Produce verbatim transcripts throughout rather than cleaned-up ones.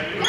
All right.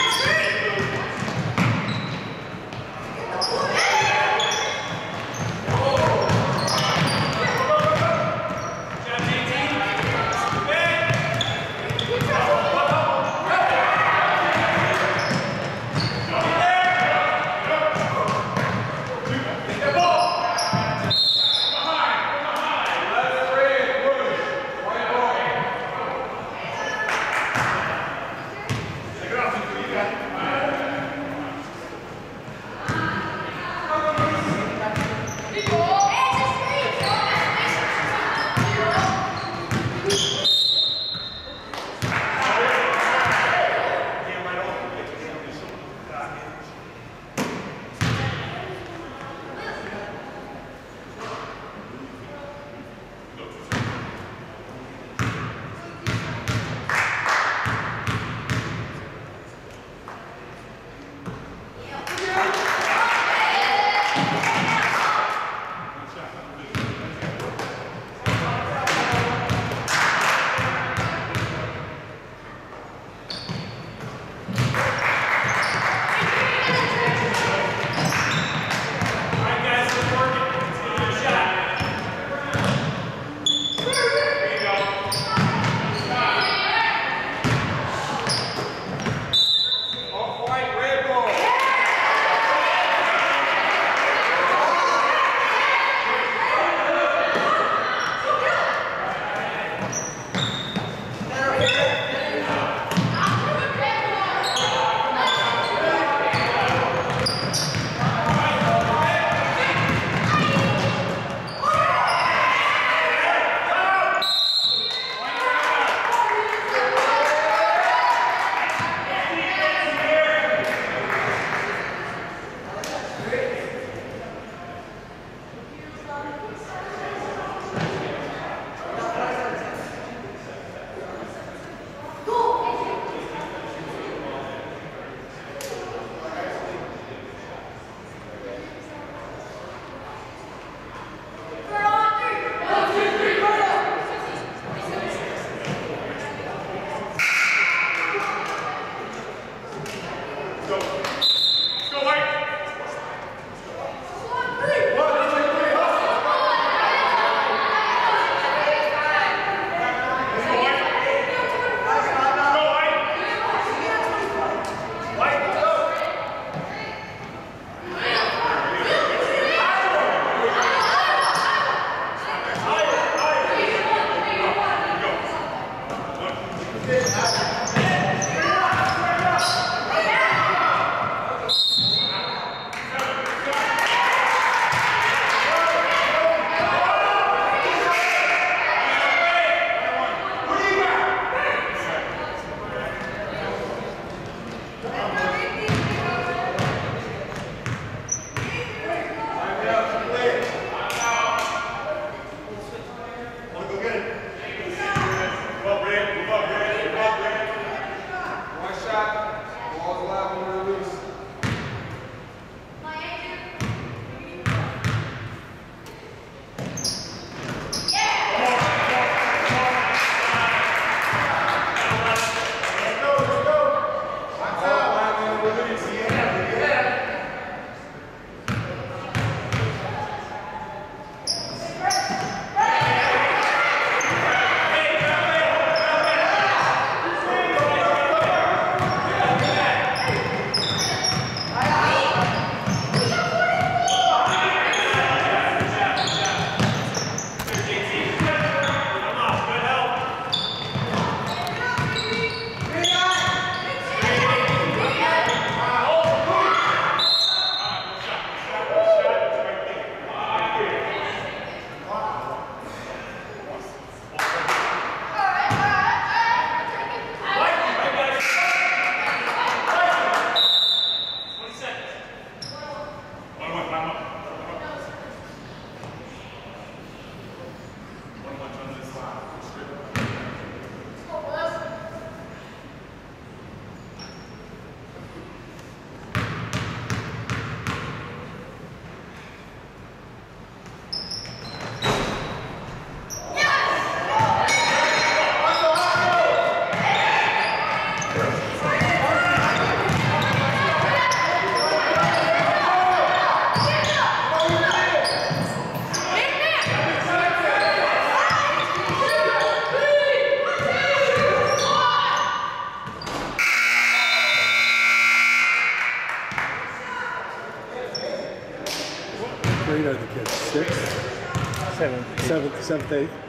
grade are the kids? Sixth? Seventh. Seventh, seventh, eighth?